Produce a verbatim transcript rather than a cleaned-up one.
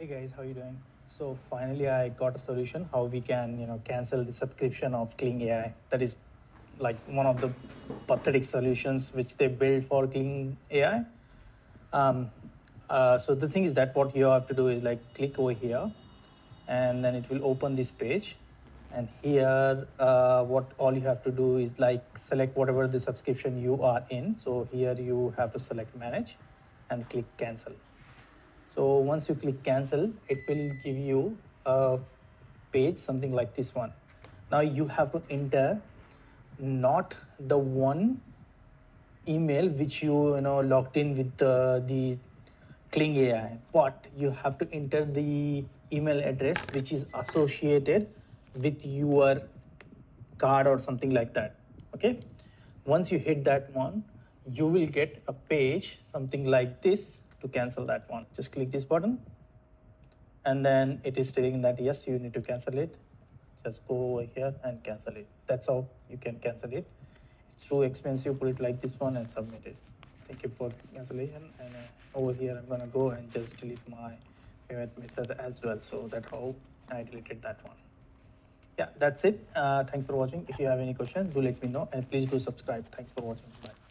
Hey guys, how are you doing? So finally I got a solution how we can you know cancel the subscription of Kling A I. That is like one of the pathetic solutions which they built for Kling A I. Um, uh, so the thing is that what you have to do is like click over here and then it will open this page, and here uh, what all you have to do is like select whatever the subscription you are in. So here you have to select manage and click cancel. So once you click cancel, it will give you a page something like this one. Now you have to enter not the one email which you, you know, logged in with the, the Kling A I, but you have to enter the email address which is associated with your card or something like that. Okay. Once you hit that one, you will get a page something like this. To cancel that one, just click this button and then it is telling that yes, you need to cancel it. Just go over here and cancel it. That's how you can cancel it. It's too expensive, put it like this one and submit it. Thank you for cancellation. And uh, over here I'm gonna go and just delete my payment method as well. So that's how I deleted that one. Yeah, that's it. Uh, thanks for watching. If you have any questions, do let me know, and please do subscribe. Thanks for watching. Bye.